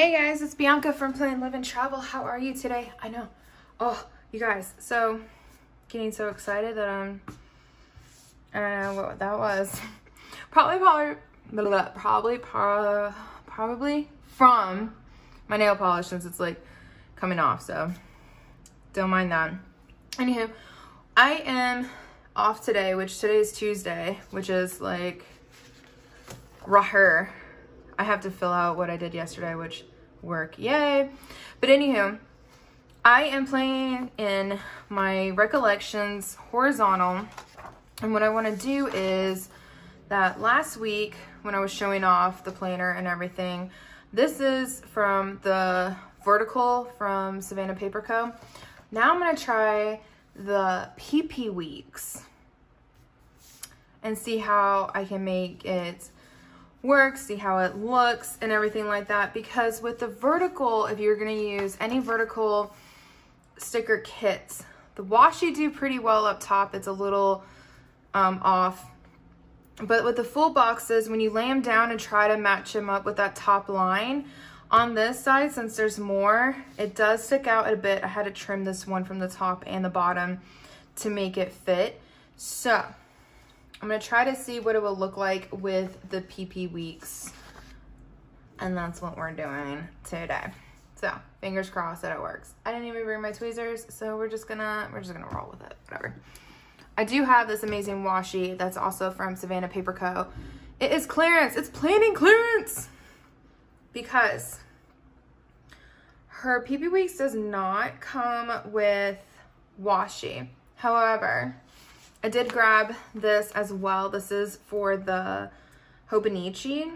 Hey guys, it's Bianca from Plan Live and Travel. How are you today? I know. Oh, you guys, so getting so excited that I don't know what that was. Probably from my nail polish, since it's like coming off, so don't mind that. Anywho, I am off today, which today is Tuesday, which is like raher. I have to fill out what I did yesterday, which work, yay. But anywho, I am playing in my recollections horizontal. And what I want to do is that last week when I was showing off the planner and everything, this is from the vertical from Savannah Paper Co. Now I'm going to try the PP Weeks and see how I can make it work, see how it looks and everything like that, because with the vertical, if you're going to use any vertical sticker kits, the washi do pretty well up top. It's a little off, but with the full boxes, when you lay them down and try to match them up with that top line on this side, since there's more, it does stick out a bit. I had to trim this one from the top and the bottom to make it fit, so I'm going to try to see what it will look like with the PP Weeks. And that's what we're doing today. So fingers crossed that it works. I didn't even bring my tweezers, so we're just gonna roll with it, whatever. I do have this amazing washi that's also from Savannah Paper Co. It is clearance. It's planning clearance, because her PP Weeks does not come with washi. However, I did grab this as well. This is for the Hobonichi,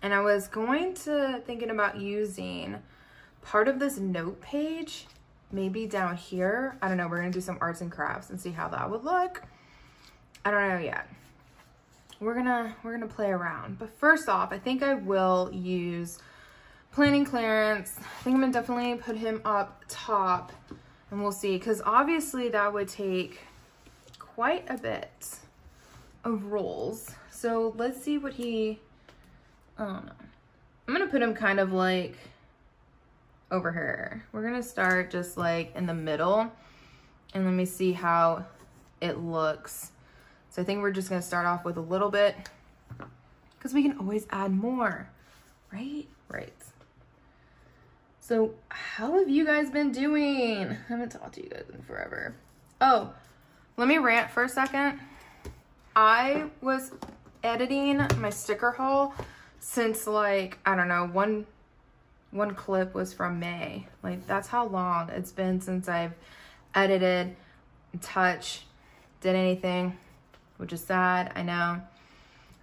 and I was thinking about using part of this note page, maybe down here. I don't know, we're gonna do some arts and crafts and see how that would look. I don't know yet. We're gonna play around. But first off, I think I will use planning clearance. I think I'm gonna definitely put him up top and we'll see, because obviously that would take quite a bit of rolls. So let's see what he, I don't know. I'm gonna put him kind of like over here. We're gonna start just like in the middle and let me see how it looks. So I think we're just gonna start off with a little bit, because we can always add more, right? Right. So how have you guys been doing? I haven't talked to you guys in forever. Oh. Let me rant for a second. I was editing my sticker haul since, like, I don't know, one clip was from May. Like, that's how long it's been since I've edited, touched, did anything, which is sad, I know.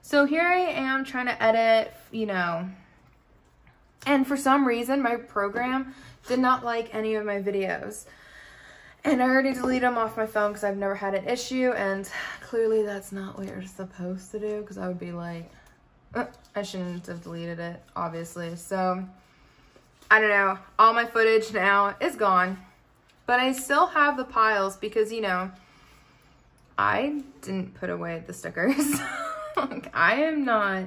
So here I am trying to edit, you know, and for some reason my program did not like any of my videos. And I already deleted them off my phone because I've never had an issue, and clearly that's not what you're supposed to do, because I would be like, oh, I shouldn't have deleted it, obviously. So, I don't know. All my footage now is gone, but I still have the piles because, you know, I didn't put away the stickers. Like, I am not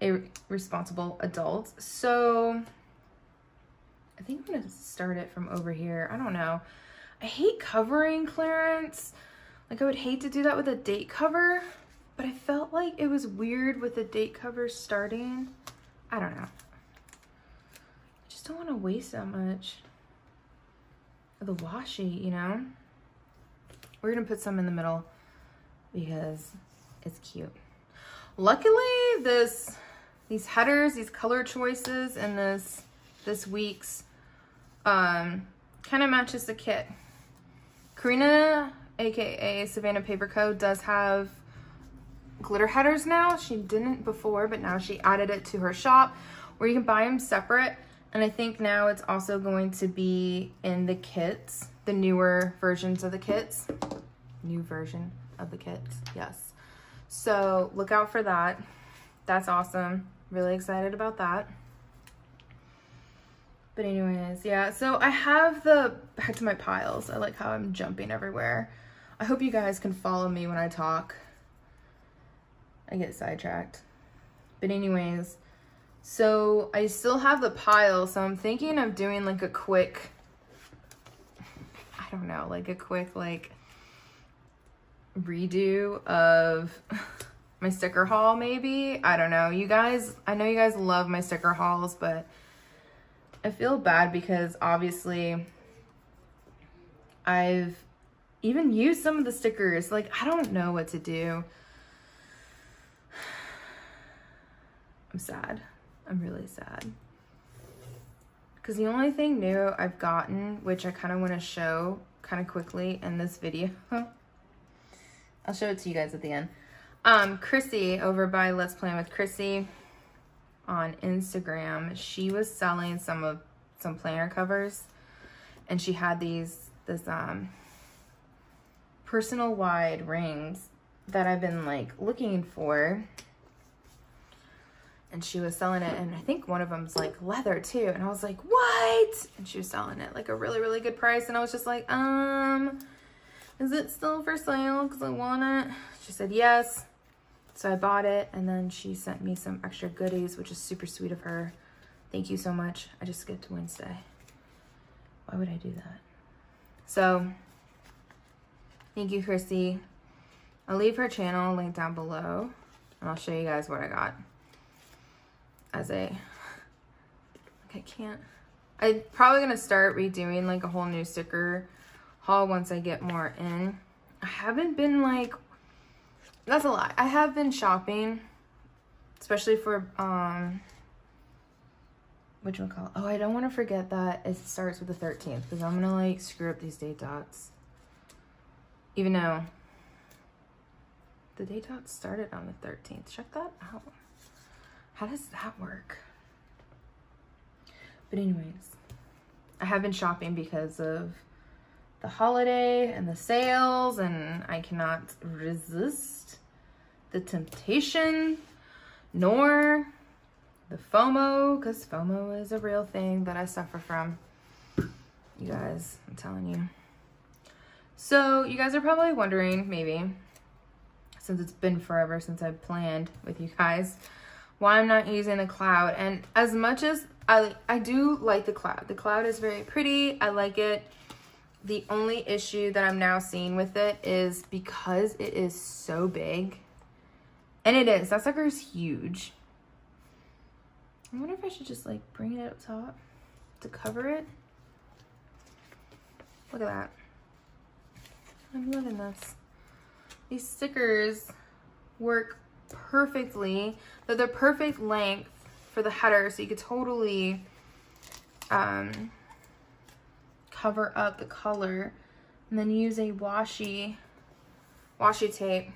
a responsible adult, so I think I'm going to start it from over here. I don't know. I hate covering clearance. Like, I would hate to do that with a date cover, but I felt like it was weird with the date cover starting. I don't know. I just don't want to waste that much of the washi, you know? We're gonna put some in the middle because it's cute. Luckily, these headers, these color choices, and this week's kind of matches the kit. Karina, aka Savannah Paper Co, does have glitter headers now. She didn't before, but now she added it to her shop where you can buy them separate. And I think now it's also going to be in the kits, the newer versions of the kits. New version of the kits, yes. So look out for that. That's awesome. Really excited about that. But anyways, yeah, so I have the, back to my piles. I like how I'm jumping everywhere. I hope you guys can follow me when I talk. I get sidetracked. But anyways, So I still have the pile, so I'm thinking of doing like a quick, I don't know, like a quick like redo of my sticker haul maybe. I don't know. You guys, I know you guys love my sticker hauls, but I feel bad because obviously I've even used some of the stickers. Like, I don't know what to do. I'm sad. I'm really sad. Because the only thing new I've gotten, which I kind of want to show kind of quickly in this video. I'll show it to you guys at the end. Chrissy over by Let's Plan With Chrissy on Instagram, she was selling some planner covers, and she had this personal wide rings that I've been like looking for, and she was selling it, and I think one of them's like leather too, and I was like, what? And she was selling it like a really, really good price, and I was just like, is it still for sale? Because I want it. She said yes. So I bought it, and then she sent me some extra goodies, which is super sweet of her. Thank you so much. I just skipped Wednesday. Why would I do that? So thank you, Chrissy. I'll leave her channel link down below, and I'll show you guys what I got. As a, like I can't, I'm probably gonna start redoing like a whole new sticker haul once I get more in. I haven't been like, that's a lot. I have been shopping, especially for, whatchamacallit? Oh, I don't want to forget that it starts with the 13th, because I'm going to, like, screw up these date dots. Even though the date dots started on the 13th. Check that out. How does that work? But anyways, I have been shopping because of the holiday and the sales, and I cannot resist the temptation nor the FOMO, because FOMO is a real thing that I suffer from, you guys, I'm telling you. So you guys are probably wondering, maybe, since it's been forever since I planned with you guys, why I'm not using the cloud. And as much as I do like the cloud is very pretty, I like it. The only issue that I'm now seeing with it is because it is so big, and it is, that sucker is huge. I wonder if I should just like bring it up top to cover it. Look at that. I'm loving this. These stickers work perfectly. They're the perfect length for the header, so you could totally cover up the color, and then use a washi tape.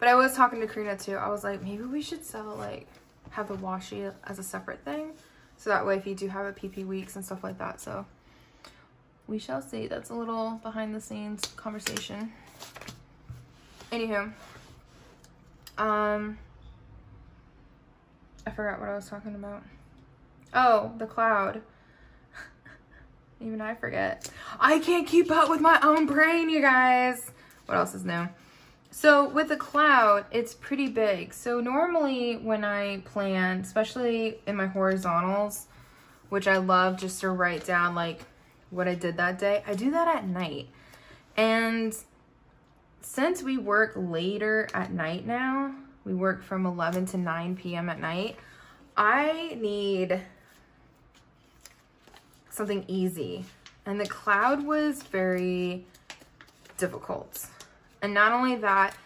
But I was talking to Karina too. I was like, maybe we should sell, like, have the washi as a separate thing, so that way if you do have a PP Weeks and stuff like that. So we shall see. That's a little behind the scenes conversation. Anywho, I forgot what I was talking about. Oh, the cloud. Even I forget. I can't keep up with my own brain, you guys. What else is new? So with the cloud, it's pretty big. So normally when I plan, especially in my horizontals, which I love just to write down like what I did that day, I do that at night. And since we work later at night now, we work from 11 to 9 p.m. at night, I need something easy, and the cloud was very difficult. And not only that,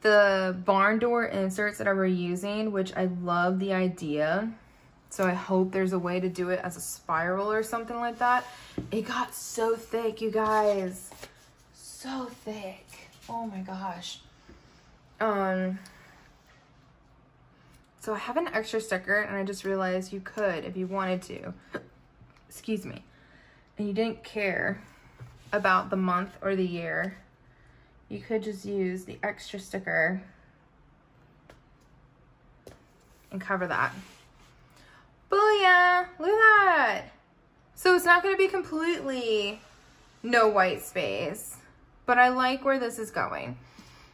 the barn door inserts that I were using, which I love the idea, so I hope there's a way to do it as a spiral or something like that. It got so thick, you guys, so thick. Oh my gosh. So I have an extra sticker, and I just realized you could, if you wanted to, excuse me, and you didn't care about the month or the year, you could just use the extra sticker and cover that. Booyah! Look at that! So it's not going to be completely no white space, but I like where this is going.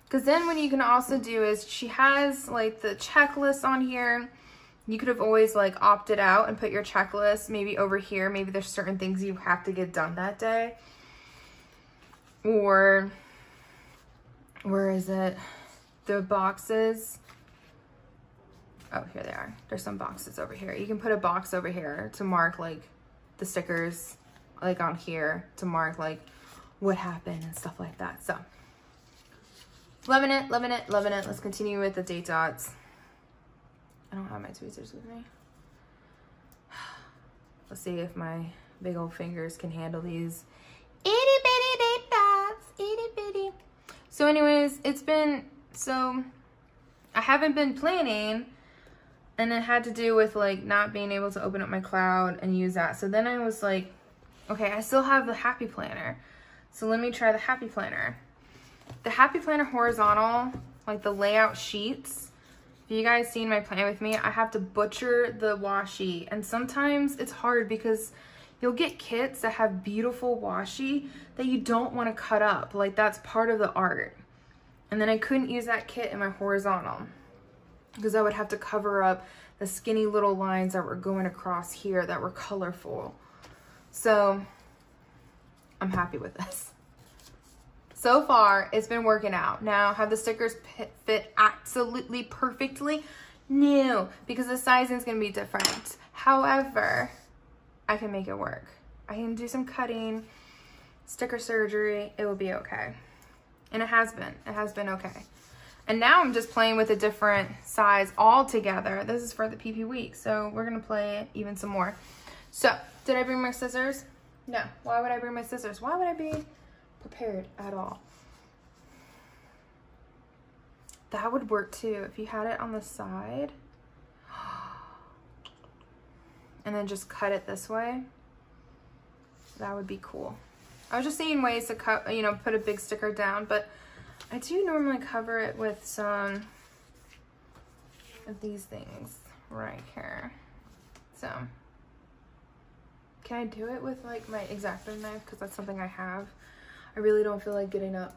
Because then what you can also do is, she has like the checklist on here, You could have always like opted out and put your checklist maybe over here. Maybe there's certain things you have to get done that day. Or where is it? The boxes. Oh, here they are. There's some boxes over here. You can put a box over here to mark like the stickers, like on here to mark like what happened and stuff like that. So loving it, loving it, loving it. Let's continue with the date dots. I don't have my tweezers with me. Let's see if my big old fingers can handle these itty bitty date dots, itty bitty. So anyways, it's been, so I haven't been planning, and it had to do with like not being able to open up my cloud and use that. So then I was like, okay, I still have the Happy Planner. So let me try the Happy Planner. The Happy Planner horizontal, like the layout sheets. If you guys seen my plan with me, I have to butcher the washi, and sometimes it's hard because you'll get kits that have beautiful washi that you don't want to cut up. Like that's part of the art. And then I couldn't use that kit in my horizontal because I would have to cover up the skinny little lines that were going across here that were colorful. So I'm happy with this. So far, it's been working out. Now, have the stickers fit absolutely perfectly? No, because the sizing is going to be different. However, I can make it work. I can do some cutting, sticker surgery. It will be okay. And it has been okay. And now I'm just playing with a different size altogether. This is for the PP week, so we're going to play it even some more. So, did I bring my scissors? No. Why would I bring my scissors? Why would I be prepared at all? That would work too if you had it on the side and then just cut it this way. That would be cool. I was just seeing ways to cut, you know, put a big sticker down, but I do normally cover it with some of these things right here. So can I do it with like my X-Acto knife, because that's something I have. I really don't feel like getting up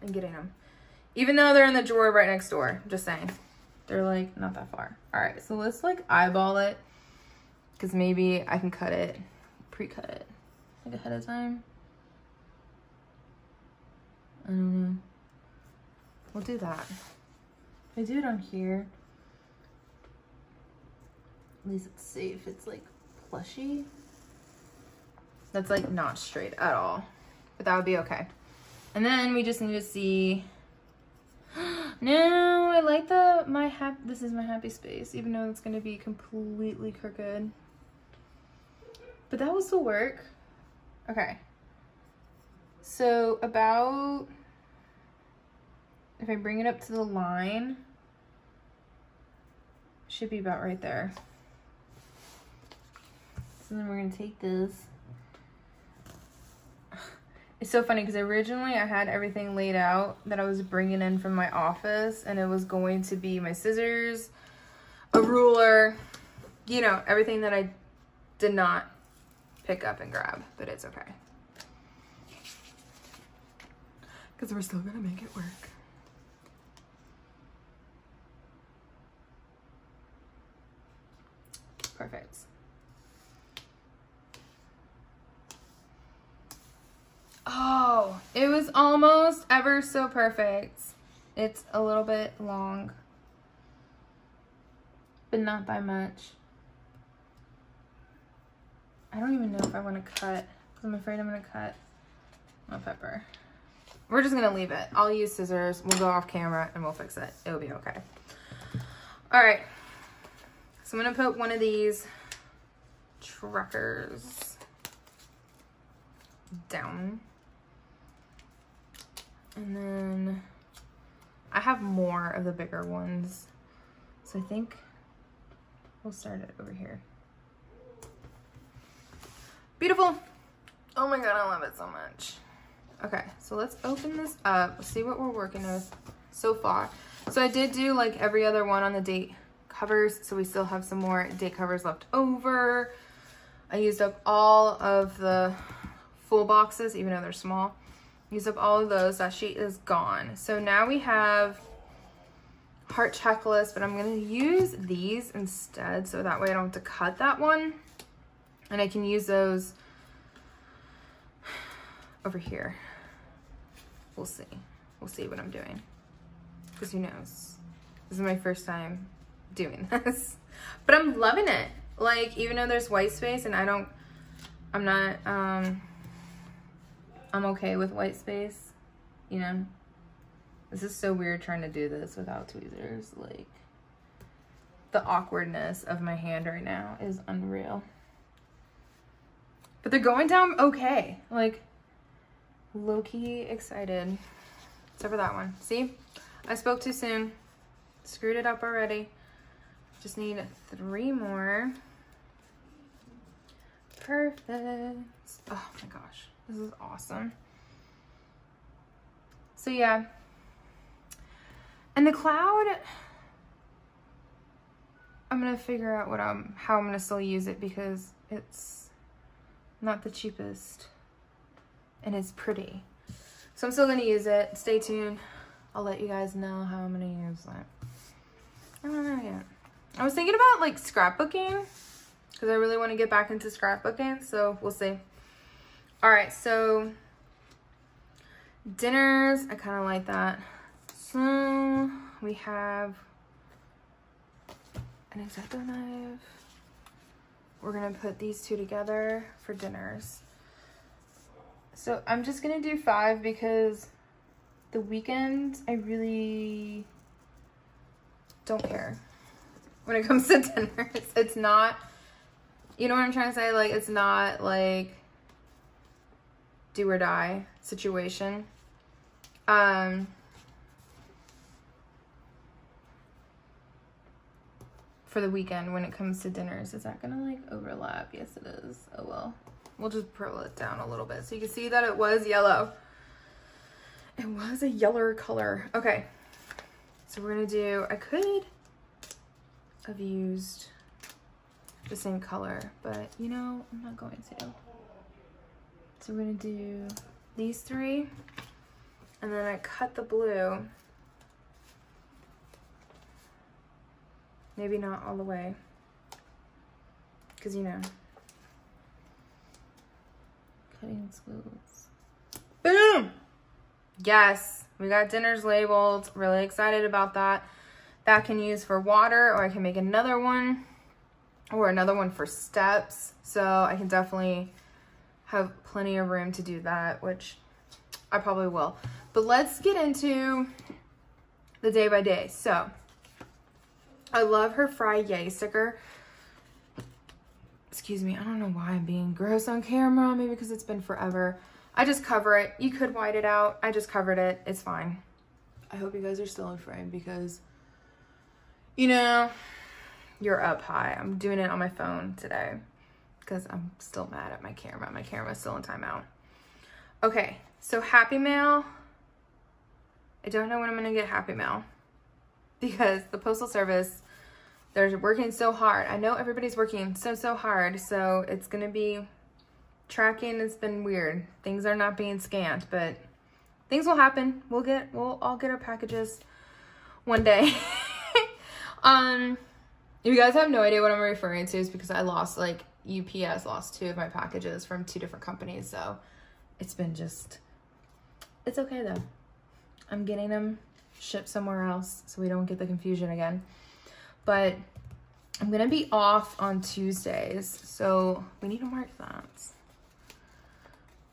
and getting them. Even though they're in the drawer right next door. I'm just saying. They're like not that far. All right, so let's like eyeball it, because maybe I can cut it, pre-cut it like ahead of time. I don't know. We'll do that. If I do it on here, at least it's safe. It's like plushy. That's like not straight at all. But that would be okay. And then we just need to see. No, I like the this is my happy space, even though it's going to be completely crooked. But that will still work. Okay. So about, if I bring it up to the line, should be about right there. So then we're going to take this. It's so funny because originally I had everything laid out that I was bringing in from my office, and it was going to be my scissors, a ruler, you know, everything that I did not pick up and grab, but it's okay. Because we're still going to make it work. Perfect. Oh, it was almost ever so perfect. It's a little bit long, but not by much. I don't even know if I want to cut. I'm afraid I'm going to cut my pepper. We're just going to leave it. I'll use scissors. We'll go off camera and we'll fix it. It'll be okay. All right. So I'm going to put one of these truckers down. And then I have more of the bigger ones. So I think we'll start it over here. Beautiful. Oh my God, I love it so much. Okay, so let's open this up. Let's see what we're working with so far. So I did do like every other one on the date covers. So we still have some more date covers left over. I used up all of the full boxes, even though they're small. Use up all of those. That sheet is gone. So now we have heart checklist, but I'm gonna use these instead, so that way I don't have to cut that one. And I can use those over here. We'll see. We'll see what I'm doing, because who knows? This is my first time doing this, but I'm loving it. Like, even though there's white space and I'm okay with white space, you know? This is so weird trying to do this without tweezers. Like, the awkwardness of my hand right now is unreal. But they're going down okay. Like, low-key excited. Except for that one. See? I spoke too soon. Screwed it up already. Just need 3 more. Perfect. Oh my gosh. This is awesome. So yeah. And the cloud, I'm gonna figure out how I'm gonna still use it, because it's not the cheapest and it's pretty. So I'm still gonna use it. Stay tuned. I'll let you guys know how I'm gonna use that. I don't know yet. I was thinking about like scrapbooking, because I really want to get back into scrapbooking, so we'll see. All right, so dinners, I kind of like that. So we have an X-Acto knife. We're gonna put these two together for dinners. So I'm just gonna do 5, because the weekend, I really don't care when it comes to dinners. It's not, you know what I'm trying to say? Like, it's not like do or die situation. For the weekend when it comes to dinners, is that gonna like overlap? Yes, it is. Oh well. We'll just pearl it down a little bit so you can see that it was yellow. It was a yellow color. Okay, so we're gonna do, I could have used the same color, but you know, I'm not going to. So we're gonna do these 3, and then I cut the blue. Maybe not all the way, because, you know, cutting schools. Boom! Yes, we got dinners labeled. Really excited about that. That can use for water, or I can make another one, or another one for steps. So I can definitely have plenty of room to do that, which I probably will. But let's get into the day by day. So I love her Fry Yay sticker. Excuse me, I don't know why I'm being gross on camera. Maybe because it's been forever. I just cover it. You could white it out. I just covered it. It's fine. I hope you guys are still in frame, because, you know, you're up high. I'm doing it on my phone today because I'm still mad at my camera. My camera's still in timeout. Okay, so Happy Mail. I don't know when I'm gonna get Happy Mail, because the Postal Service, they're working so hard. I know everybody's working so hard, so it's gonna be tracking. It's been weird. Things are not being scanned, but things will happen. We'll all get our packages one day. If you guys have no idea what I'm referring to, is because I lost, like, UPS lost 2 of my packages from 2 different companies, so it's been just, it's okay though. I'm getting them ship somewhere else so we don't get the confusion again. But I'm gonna be off on Tuesdays, so we need to mark that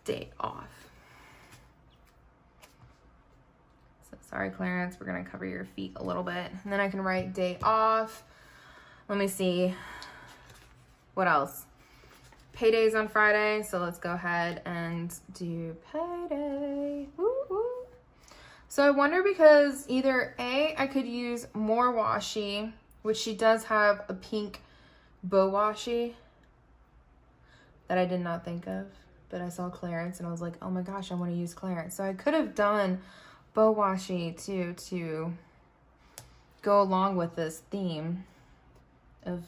day off. So sorry, Clarence, we're gonna cover your feet a little bit, and then I can write day off. Let me see what else. Payday's on Friday, so let's go ahead and do payday. Woo woo. So I wonder, because either A, I could use more washi, which she does have a pink bow washi that I did not think of, but I saw Clarence and I was like, oh my gosh, I want to use Clarence. So I could have done bow washi too, to go along with this theme of,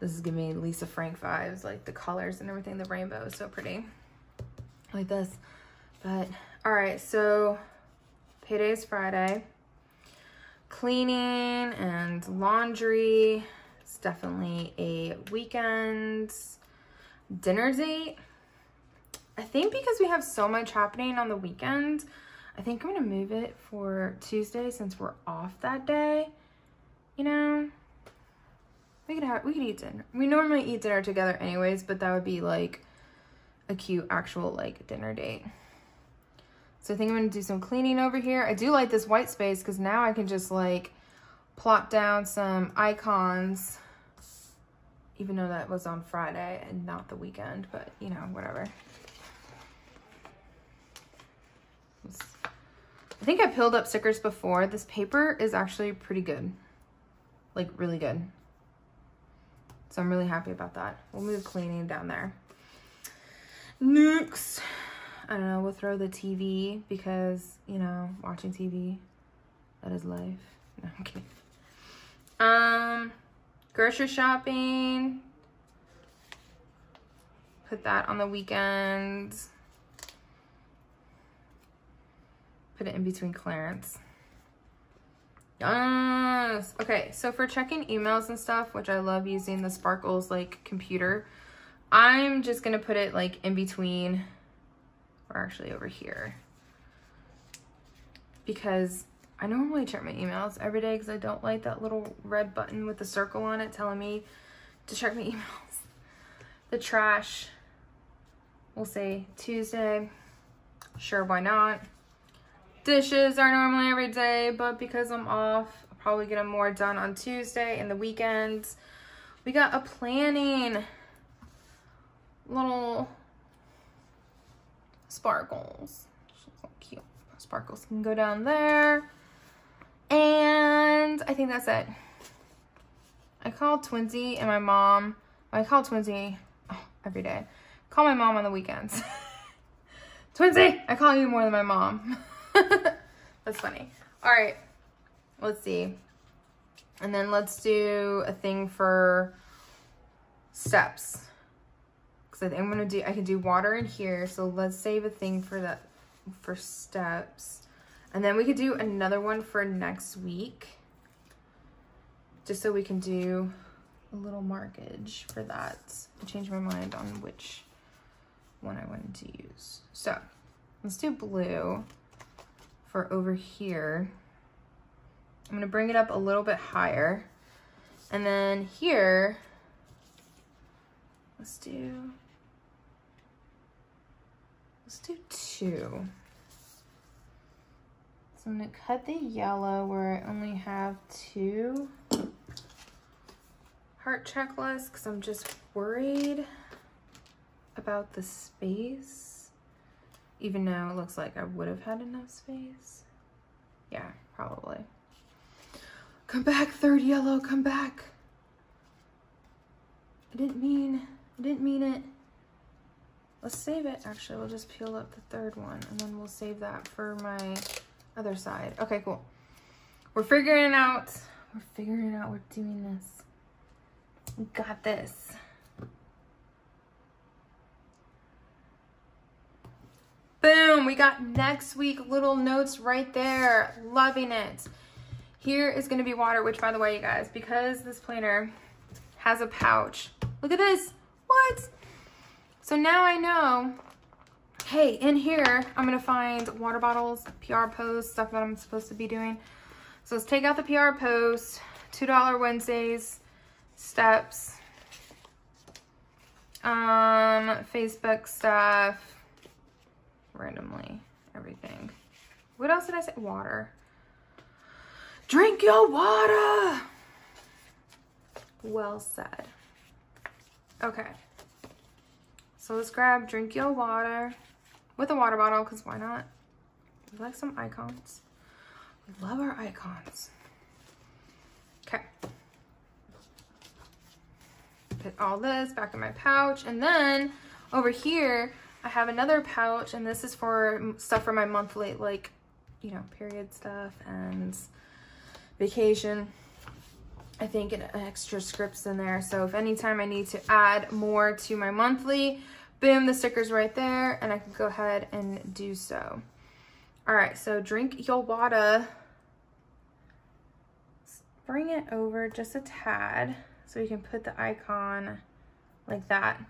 this is giving me Lisa Frank vibes, like the colors and everything, the rainbow is so pretty, like this. But all right, so payday is Friday. cleaning and laundry. It's definitely a weekend dinner date. I think because we have so much happening on the weekend, I think I'm gonna move it for Tuesday since we're off that day. You know, we could eat dinner. We normally eat dinner together anyways, but that would be like a cute actual like dinner date. So I think I'm gonna do some cleaning over here. I do like this white space because now I can just like plop down some icons, even though that was on Friday and not the weekend, but you know, whatever. I think I peeled up stickers before. This paper is actually pretty good, like really good. So I'm really happy about that. We'll move cleaning down there. Next, I don't know, we'll throw the TV because, you know, watching TV, that is life. No, I'm kidding. Grocery shopping. Put that on the weekend. Put it in between clearance. Yes. Okay, so for checking emails and stuff, which I love using the Sparkles like computer, I'm just gonna put it like in between, or actually over here, because I normally check my emails every day because I don't like that little red button with the circle on it telling me to check my emails. The trash, we'll say Tuesday. Sure, why not? Dishes are normally every day, but because I'm off, I'll probably get them more done on Tuesday and the weekends. We got a planning little Sparkles. She's so cute. Sparkles can go down there. And I think that's it. I call Twinsy and my mom. I call Twinsy every day. Call my mom on the weekends. Twinsy, I call you more than my mom. That's funny. All right, let's see. And then let's do a thing for steps. Because I think I can do water in here. So let's save a thing for that, for steps. And then we could do another one for next week. Just so we can do a little markage for that. I changed my mind on which one I wanted to use. So let's do blue. For over here, I'm gonna bring it up a little bit higher. And then here, let's do two. So I'm gonna cut the yellow where I only have two. Heart checklist, because I'm just worried about the space. Even though it looks like I would have had enough space. Yeah, probably. Come back, third yellow, come back. I didn't mean it. Let's save it, actually. We'll just peel up the third one and then we'll save that for my other side. Okay, cool. We're figuring it out. We're figuring it out, we're doing this. We got this. Boom, we got next week little notes right there. Loving it. Here is gonna be water, which by the way, you guys, because this planner has a pouch. Look at this, what? So now I know, hey, in here, I'm gonna find water bottles, PR posts, stuff that I'm supposed to be doing. So let's take out the PR posts, $2 Wednesdays, steps, Facebook stuff, randomly everything. What else did I say? Water. Drink your water. Well said. Okay, so let's grab drink your water with a water bottle, because why not? We like some icons. We love our icons. Okay, put all this back in my pouch, and then over here I have another pouch, and this is for stuff for my monthly, like, you know, period stuff and vacation. I think an extra script's in there. So if anytime I need to add more to my monthly, boom, the sticker's right there, and I can go ahead and do so. All right, so drink your water bring it over just a tad so we can put the icon like that.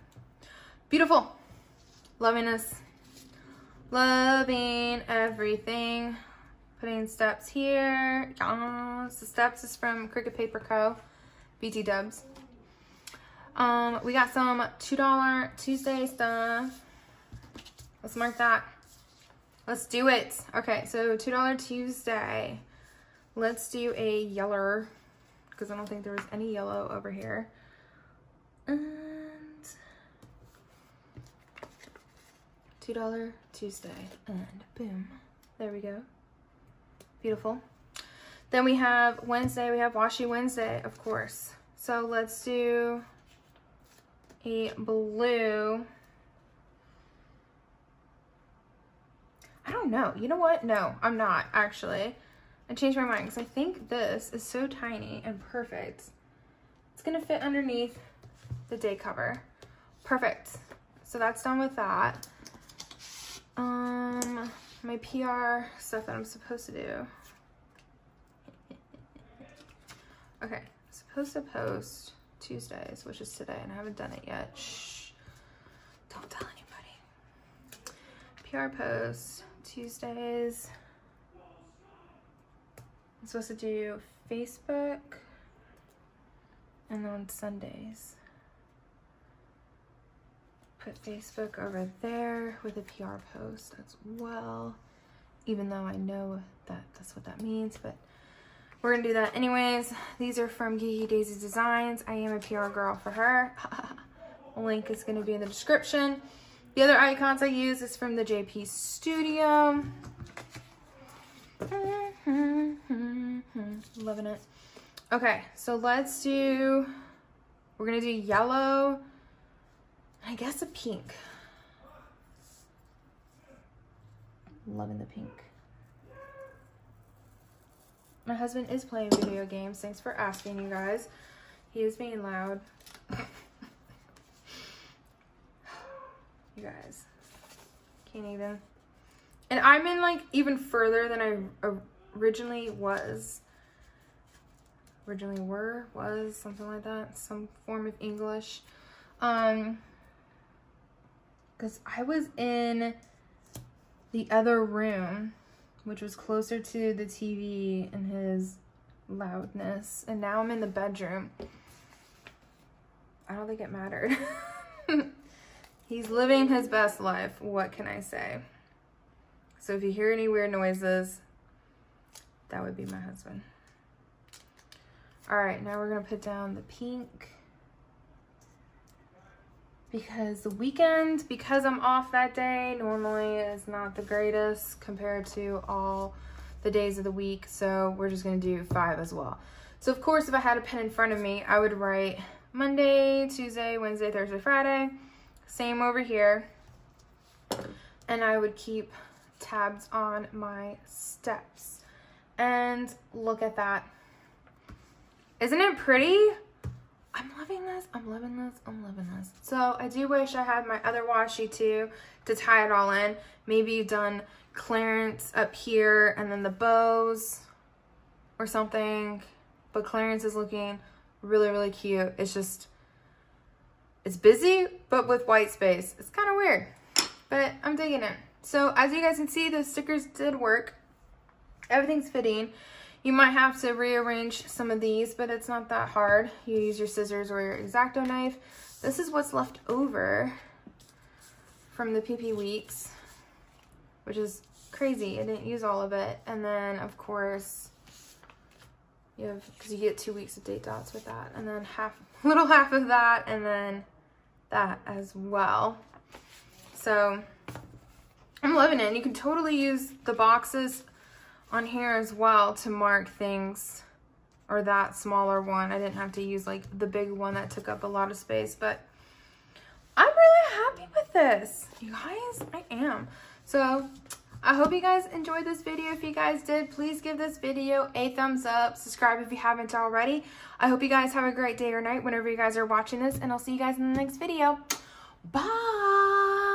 Beautiful. Loving this. Loving everything. Putting steps here. Yes, the steps is from Cricut Paper Co. BT Dubs. We got some $2 Tuesday stuff. Let's mark that. Let's do it. Okay, so $2 Tuesday. Let's do a yeller, because I don't think there was any yellow over here. And $2 Tuesday. And boom. There we go. Beautiful. Then we have Wednesday. We have Washi Wednesday, of course. So let's do a blue. I don't know. You know what? No, I'm not, actually. I changed my mind because I think this is so tiny and perfect. It's going to fit underneath the day cover. Perfect. So that's done with that. My PR stuff that I'm supposed to do. Okay, I'm supposed to post Tuesdays, which is today, and I haven't done it yet. Shh. Don't tell anybody. PR post Tuesdays. I'm supposed to do Facebook and on Sundays. Put Facebook over there with a PR post as well, even though I know that that's what that means, but we're gonna do that anyways. These are from Gigi Daisy Designs. I am a PR girl for her. Link is gonna be in the description. The other icons I use is from the JP studio. Loving it. Okay, so let's do, we're gonna do yellow, I guess a pink. Loving the pink. My husband is playing video games. Thanks for asking, you guys. He is being loud. You guys, can't even. And I'm in like even further than I originally was. Originally were, was, something like that. Some form of English. Because I was in the other room, which was closer to the TV and his loudness. And now I'm in the bedroom. I don't think it mattered. He's living his best life. What can I say? So if you hear any weird noises, that would be my husband. All right, now we're going to put down the pink. Because the weekend, because I'm off that day, normally is not the greatest compared to all the days of the week. So we're just going to do 5 as well. So of course, if I had a pen in front of me, I would write Monday, Tuesday, Wednesday, Thursday, Friday. Same over here. And I would keep tabs on my steps. And look at that. Isn't it pretty? I'm loving this, I'm loving this, I'm loving this. So I do wish I had my other washi too to tie it all in. Maybe you've done Clarence up here and then the bows or something. But Clarence is looking really, really cute. It's just, it's busy, but with white space. It's kind of weird, but I'm digging it. So as you guys can see, those stickers did work. Everything's fitting. You might have to rearrange some of these, but it's not that hard. You use your scissors or your X-Acto knife. This is what's left over from the PP Weeks, which is crazy. I didn't use all of it. And then, of course, you have, because you get 2 weeks of date dots with that. And then little half of that, and then that as well. So I'm loving it. And you can totally use the boxes on here as well to mark things, or that smaller one. I didn't have to use like the big one that took up a lot of space, but I'm really happy with this. You guys, I am. So I hope you guys enjoyed this video. If you guys did, please give this video a thumbs up. Subscribe if you haven't already. I hope you guys have a great day or night whenever you guys are watching this, and I'll see you guys in the next video. Bye.